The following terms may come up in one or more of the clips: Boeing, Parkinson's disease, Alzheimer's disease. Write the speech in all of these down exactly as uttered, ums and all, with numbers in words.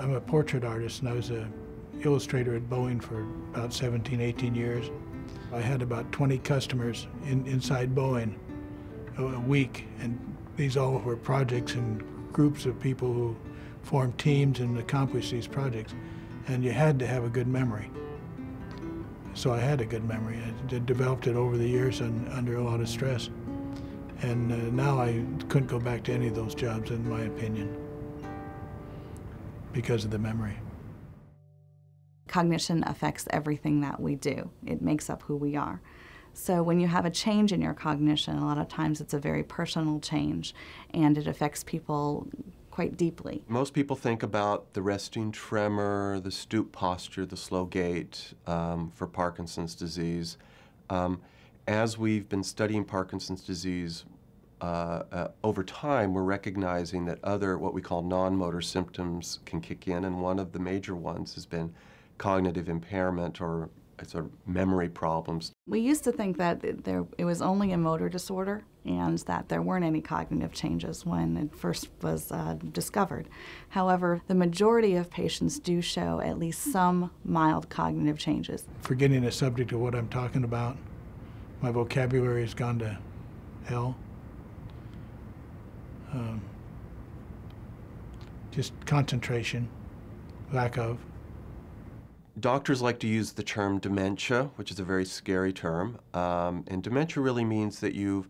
I'm a portrait artist, and I was an illustrator at Boeing for about seventeen, eighteen years. I had about twenty customers in, inside Boeing a, a week, and these all were projects and groups of people who formed teams and accomplished these projects. And you had to have a good memory. So I had a good memory. I developed it over the years and under a lot of stress. And uh, now I couldn't go back to any of those jobs, in my opinion, because of the memory. Cognition affects everything that we do. It makes up who we are. So when you have a change in your cognition, a lot of times it's a very personal change, and it affects people quite deeply. Most people think about the resting tremor, the stoop posture, the slow gait um, for Parkinson's disease. Um, as we've been studying Parkinson's disease uh, uh, over time, we're recognizing that other, what we call non-motor symptoms can kick in, and one of the major ones has been cognitive impairment or sort of memory problems. We used to think that there, it was only a motor disorder and that there weren't any cognitive changes when it first was uh, discovered. However, the majority of patients do show at least some mild cognitive changes. Forgetting the subject of what I'm talking about, my vocabulary has gone to hell. Um, just concentration, lack of. Doctors like to use the term dementia, which is a very scary term, um, and dementia really means that you've,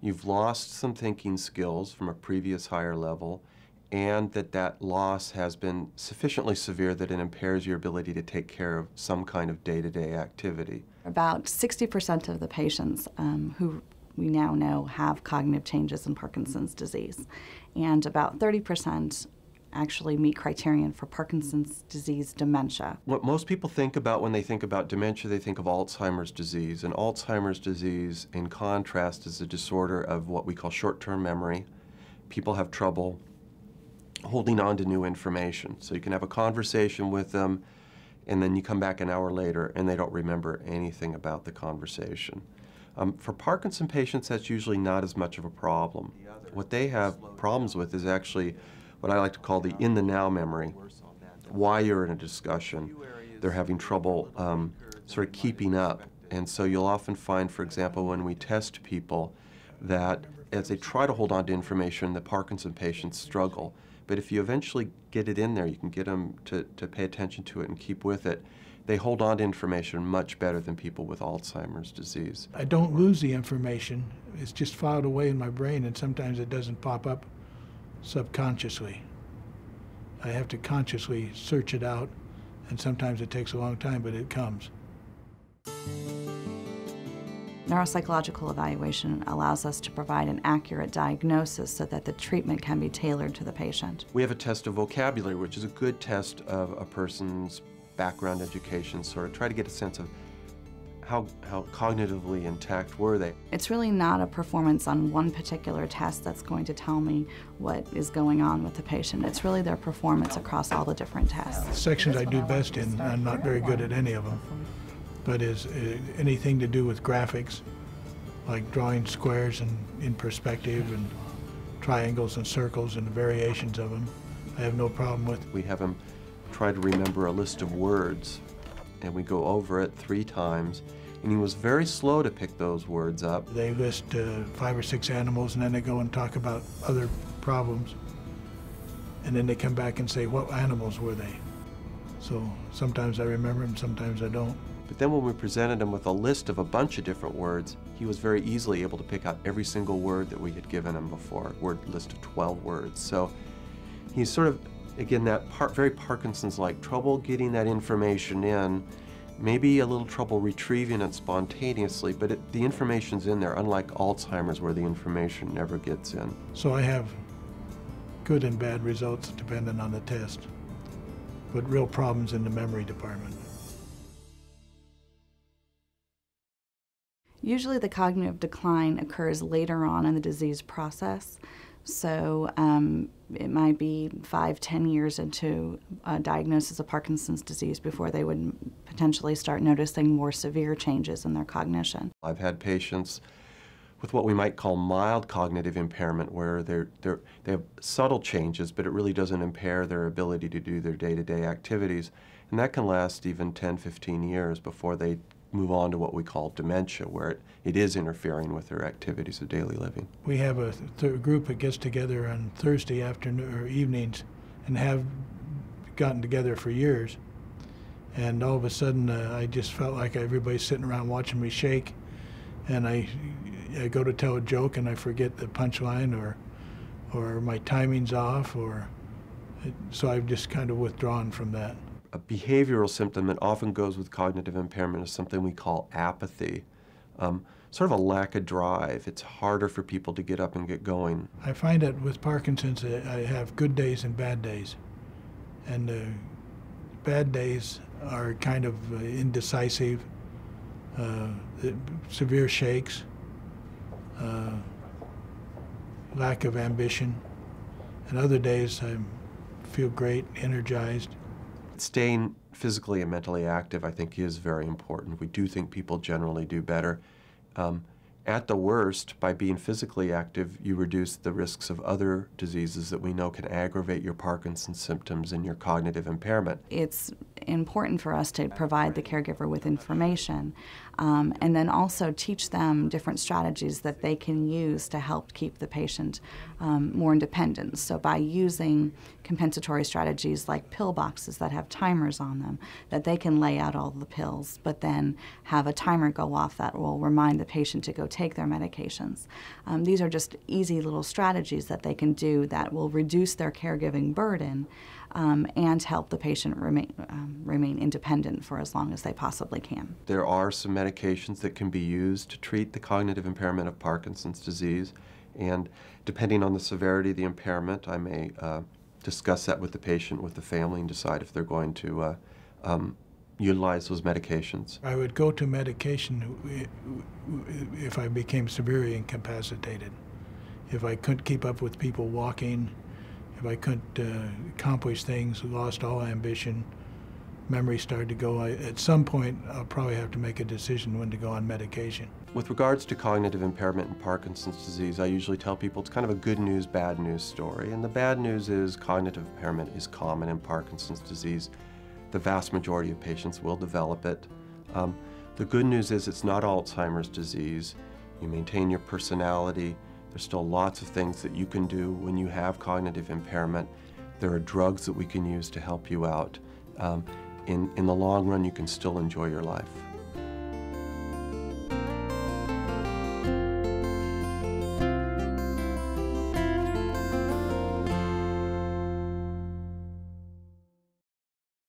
you've lost some thinking skills from a previous higher level, and that that loss has been sufficiently severe that it impairs your ability to take care of some kind of day-to-day activity. About sixty percent of the patients um, who we now know have cognitive changes in Parkinson's disease, and about thirty percent actually meet criterion for Parkinson's disease dementia. What most people think about when they think about dementia, they think of Alzheimer's disease. And Alzheimer's disease, in contrast, is a disorder of what we call short-term memory. People have trouble holding on to new information. So you can have a conversation with them, and then you come back an hour later, and they don't remember anything about the conversation. Um, for Parkinson patients, that's usually not as much of a problem. What they have problems with is actually what I like to call the in-the-now memory. While you're in a discussion, they're having trouble um, sort of keeping up. And so you'll often find, for example, when we test people, that as they try to hold on to information, the Parkinson patients struggle. But if you eventually get it in there, you can get them to, to pay attention to it and keep with it, they hold on to information much better than people with Alzheimer's disease. I don't lose the information. It's just filed away in my brain, and sometimes it doesn't pop up subconsciously. I have to consciously search it out, and sometimes it takes a long time, but it comes. Neuropsychological evaluation allows us to provide an accurate diagnosis so that the treatment can be tailored to the patient. We have a test of vocabulary, which is a good test of a person's background, education, sort of try to get a sense of How, how cognitively intact were they? It's really not a performance on one particular test that's going to tell me what is going on with the patient. It's really their performance across all the different tests. The sections I do best in, I'm not very good at any of them, but is uh, anything to do with graphics, like drawing squares and in perspective and triangles and circles and variations of them, I have no problem with. We have them try to remember a list of words, and we go over it three times, and he was very slow to pick those words up. They list uh, five or six animals, and then they go and talk about other problems, and then they come back and say, what animals were they? So sometimes I remember them, sometimes I don't. But then when we presented him with a list of a bunch of different words, he was very easily able to pick out every single word that we had given him before, a word list of twelve words. So he's sort of, again, that par- very Parkinson's-like, trouble getting that information in, maybe a little trouble retrieving it spontaneously, but it, the information's in there, unlike Alzheimer's where the information never gets in. So I have good and bad results depending on the test, but real problems in the memory department. Usually the cognitive decline occurs later on in the disease process. So um, it might be five, ten years into a diagnosis of Parkinson's disease before they would potentially start noticing more severe changes in their cognition. I've had patients with what we might call mild cognitive impairment, where they're, they're, they have subtle changes, but it really doesn't impair their ability to do their day-to-day activities. And that can last even ten, fifteen years before they move on to what we call dementia, where it, it is interfering with their activities of daily living. We have a th group that gets together on Thursday afternoon or evenings and have gotten together for years. And all of a sudden, uh, I just felt like everybody's sitting around watching me shake. And I, I go to tell a joke and I forget the punchline, or, or my timing's off, or so I've just kind of withdrawn from that. A behavioral symptom that often goes with cognitive impairment is something we call apathy, um, sort of a lack of drive. It's harder for people to get up and get going. I find that with Parkinson's, I have good days and bad days, and uh, bad days are kind of uh, indecisive, uh, severe shakes, uh, lack of ambition, and other days I feel great, energized. Staying physically and mentally active, I think, is very important. We do think people generally do better. Um, at the worst, by being physically active, you reduce the risks of other diseases that we know can aggravate your Parkinson's symptoms and your cognitive impairment. It's important for us to provide the caregiver with information, um, and then also teach them different strategies that they can use to help keep the patient um, more independent. So by using compensatory strategies like pill boxes that have timers on them, that they can lay out all the pills, but then have a timer go off that will remind the patient to go take their medications. Um, these are just easy little strategies that they can do that will reduce their caregiving burden um, and help the patient remain, um, remain independent for as long as they possibly can. There are some medications that can be used to treat the cognitive impairment of Parkinson's disease, and depending on the severity of the impairment, I may uh, discuss that with the patient, with the family, and decide if they're going to uh, um, utilize those medications. I would go to medication if I became severely incapacitated, if I couldn't keep up with people walking, if I couldn't uh, accomplish things, lost all ambition, memory started to go. I, at some point, I'll probably have to make a decision when to go on medication. With regards to cognitive impairment and Parkinson's disease, I usually tell people it's kind of a good news, bad news story. And the bad news is cognitive impairment is common in Parkinson's disease. The vast majority of patients will develop it. Um, the good news is it's not Alzheimer's disease. You maintain your personality. There's still lots of things that you can do when you have cognitive impairment. There are drugs that we can use to help you out. Um, in, in the long run, you can still enjoy your life.